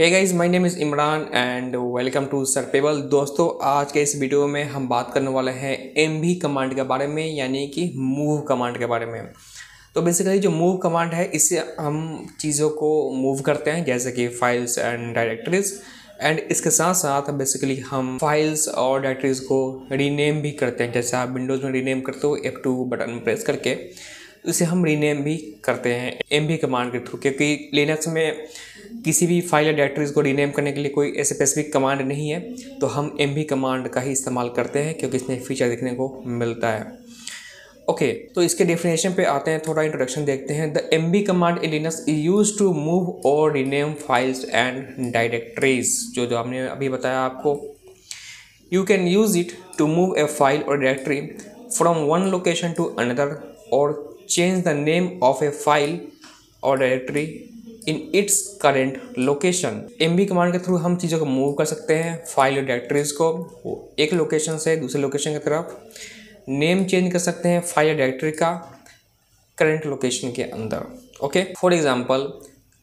Hey guys, my name is Imran and welcome to सरपेबल। दोस्तों, आज के इस वीडियो में हम बात करने वाले हैं mv कमांड के बारे में, यानी कि मूव कमांड के बारे में। तो बेसिकली जो मूव कमांड है, इससे हम चीज़ों को मूव करते हैं, जैसे कि फाइल्स एंड डायरेक्टरीज, एंड इसके साथ साथ बेसिकली हम फाइल्स और डायरेक्टरीज़ को रीनेम भी करते हैं। जैसे आप विंडोज़ में रीनेम करते हो F2 बटन प्रेस करके, उसे हम रीनेम भी करते हैं mv कमांड के थ्रू, क्योंकि लिनक्स में किसी भी फाइल या डायरेक्टरीज़ को रीनेम करने के लिए कोई ऐसे स्पेसिफिक कमांड नहीं है, तो हम mv कमांड का ही इस्तेमाल करते हैं क्योंकि इसमें फीचर देखने को मिलता है। ओके, तो इसके डेफिनेशन पे आते हैं, थोड़ा इंट्रोडक्शन देखते हैं। The mv command in Linux is use to move और रीनेम फाइल्स एंड डायरेक्टरीज, जो हमने अभी बताया आपको। You can use it to move a file और directory from one location to another और change the name of a file और directory in its current location. mv command के through हम चीज़ों को मूव कर सकते हैं, फाइल और डायरेक्टरीज़ को एक लोकेशन से दूसरे लोकेशन की तरफ। नेम चेंज कर सकते हैं फाइल या डायरेक्टरी का करेंट लोकेशन के अंदर। Okay, for example,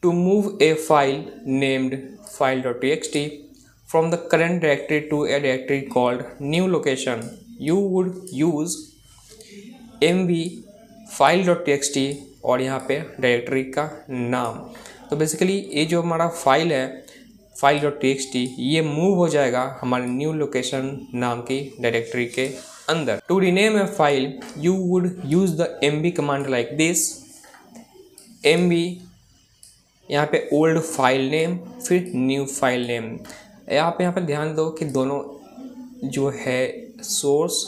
to move a file named file.txt from the current directory to a directory called new location, you would use mv file.txt और यहाँ पे डायरेक्टरी का नाम। तो बेसिकली ये जो हमारा फाइल है file.txt, ये मूव हो जाएगा हमारे न्यू लोकेशन नाम की डायरेक्टरी के अंदर। To rename a file you would use the mv command like this, mv यहाँ पे ओल्ड फाइल नेम फिर न्यू फाइल नेम। आप यहाँ पे ध्यान दो कि दोनों जो है सोर्स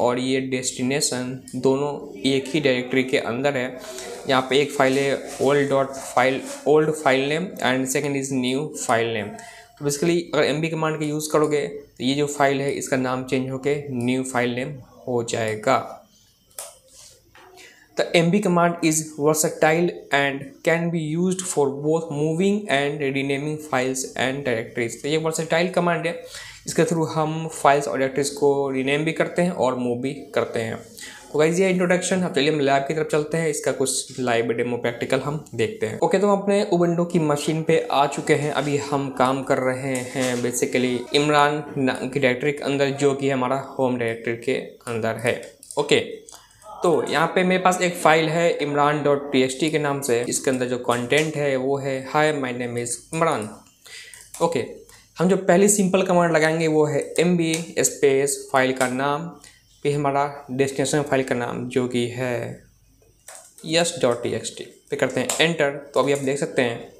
और ये डेस्टिनेशन दोनों एक ही डायरेक्टरी के अंदर है। यहाँ पे एक फाइल है old file name and second is new file name. तो बेसिकली अगर mv कमांड के यूज़ करोगे तो ये जो फाइल है इसका नाम चेंज होके न्यू फाइल नेम हो जाएगा। The mv command is versatile and can be used for both moving and renaming files and directories. तो ये वर्सेटाइल कमांड है, इसके थ्रू हम फाइल्स और डायरेक्टरीज को रीनेम भी करते हैं और मूव भी करते हैं। तो गाइस, ये इंट्रोडक्शन। अब चलिए हम लैब की तरफ चलते हैं, इसका कुछ लाइव डेमो प्रैक्टिकल हम देखते हैं। ओके, तो हम अपने उबंटू की मशीन पे आ चुके हैं। अभी हम काम कर रहे हैं बेसिकली इमरान की डायरेक्टरी के अंदर, जो कि हमारा होम डायरेक्टरी के अंदर है। ओके, तो यहाँ पे मेरे पास एक फ़ाइल है imran.txt के नाम से। इसके अंदर जो कॉन्टेंट है वो है hi my name is Imran. Okay, हम जो पहली सिंपल कमांड लगाएंगे वो है mv स्पेस फाइल का नाम, फिर हमारा डेस्टिनेशन फाइल का नाम जो कि है yes.txt, पे करते हैं एंटर। तो अभी आप देख सकते हैं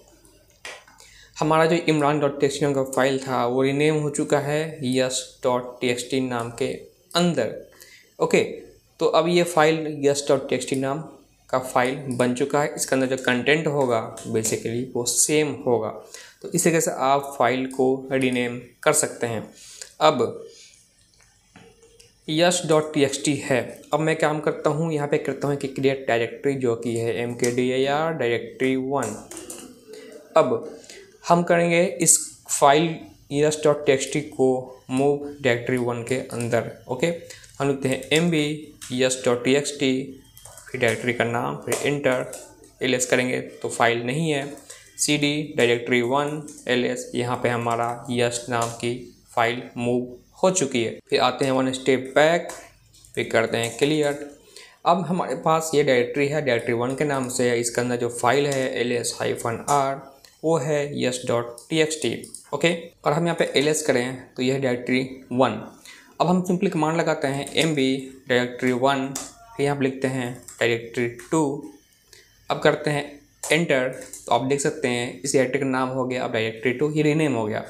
हमारा जो imran.txt नाम का फाइल था वो रीनेम हो चुका है yes.txt नाम के अंदर। ओके, तो अब ये फाइल yes.txt नाम का फाइल बन चुका है। इसके अंदर जो कंटेंट होगा बेसिकली वो सेम होगा। तो इस तरीके से आप फाइल को रीनेम कर सकते हैं। अब yes.txt है, अब मैं काम करता हूँ, यहाँ पे करता हूँ कि क्रिएट डायरेक्टरी, जो कि है mkdir directory1। अब हम करेंगे इस फाइल yes.txt को मूव directory1 के अंदर। ओके, हम लिखते हैं mv yes.txt फिर डायरेक्टरी का नाम, फिर इंटर, एलएस करेंगे तो फाइल नहीं है, cd directory1 एलएस। यहाँ पे हमारा यस नाम की फाइल मूव हो चुकी है। फिर आते हैं वन स्टेप बैक, फिर करते हैं क्लियर। अब हमारे पास ये डायरेक्टरी है directory1 के नाम से, इसके अंदर जो फाइल है ls-r वो है yes.txt। ओके, और हम यहाँ पे एलएस करें तो यह directory1। अब हम सिंपली कमांड लगाते हैं mv directory1, फिर यहाँ लिखते हैं directory2। अब करते हैं एंटर, तो आप देख सकते हैं इस डायरेक्टरी का नाम हो गया अब directory2, ये रीनेम हो गया।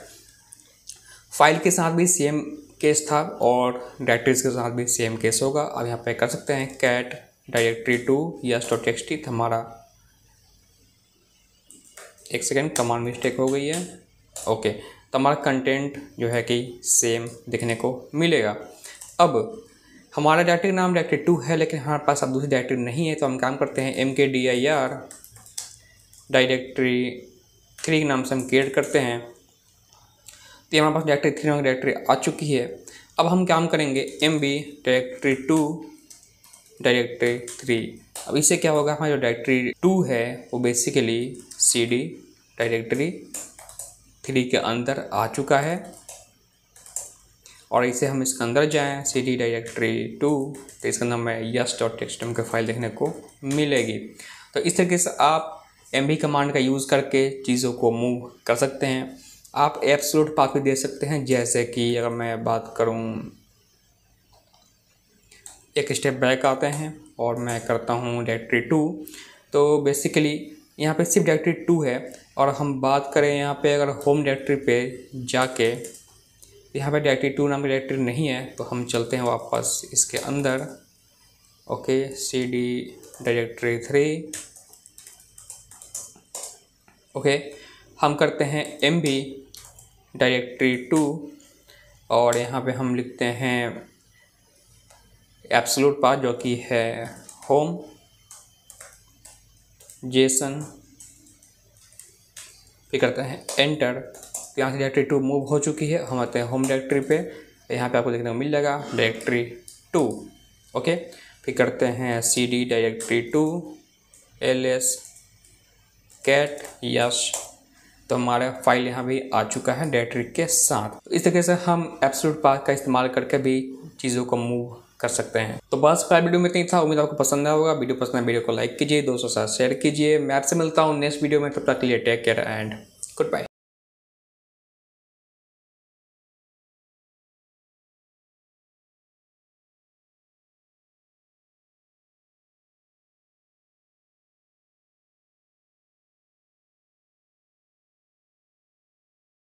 फाइल के साथ भी सेम केस था और डायरेक्टरीज के साथ भी सेम केस होगा। अब यहाँ पे कर सकते हैं cat directory2 yes.txt। हमारा एक सेकेंड, कमांड मिस्टेक हो गई है। ओके, तो हमारा कंटेंट जो है कि सेम दिखने को मिलेगा। अब हमारा डायरेक्टरी नाम directory2 है, लेकिन हमारे पास अब दूसरी डायरेक्टरी नहीं है, तो हम काम करते हैं mkdir directory3 के नाम से हम क्रिएट करते हैं। तो ये हमारे पास directory3 नाम की डायरेक्टरी आ चुकी है। अब हम काम करेंगे mv directory2 directory3। अब इससे क्या होगा, हमारा जो directory2 है वो बेसिकली cd directory 3 के अंदर आ चुका है और इसे हम इसके अंदर जाएँ cd डायरेक्टरी 2 तो इसका नाम है yes.txt के फाइल देखने को मिलेगी। तो इस तरीके से आप mv कमांड का यूज़ करके चीज़ों को मूव कर सकते हैं। आप एब्सोल्यूट पाथ भी दे सकते हैं, जैसे कि अगर मैं बात करूं, एक स्टेप बैक आते हैं और मैं करता हूं डायरेक्टरी 2। तो बेसिकली यहां पे सिर्फ डायरेक्टरी 2 है और हम बात करें यहां पे अगर होम डायरेक्टरी पे जाके यहां पे डायरेक्टरी 2 नाम की डायरेक्टरी नहीं है, तो हम चलते हैं वापस इसके अंदर। ओके cd डायरेक्टरी 3 ओके हम करते हैं mv डायरेक्टरी 2 और यहाँ पे हम लिखते हैं एब्सोल्यूट पाथ जो कि है होम जेसन, फिर करते हैं एंटर। तो यहाँ से डायरेक्टरी 2 मूव हो चुकी है। हम आते हैं होम डायरेक्टरी पे, यहाँ पे आपको देखने को मिल जाएगा डायरेक्टरी 2। ओके फिर करते हैं cd directory 2 ls cat yes, तो हमारा फाइल यहाँ भी आ चुका है डायरेक्टरी के साथ। इस तरीके से हम एब्सोल्यूट पाथ का इस्तेमाल करके भी चीज़ों को मूव कर सकते हैं। तो बस फिलहाल वीडियो में इतना ही था, उम्मीद आपको पसंद आया होगा। वीडियो पसंद है वीडियो को लाइक कीजिए, दोस्तों साथ शेयर कीजिए। मैं आपसे मिलता हूँ नेक्स्ट वीडियो में, तब तक के लिए take care and good bye.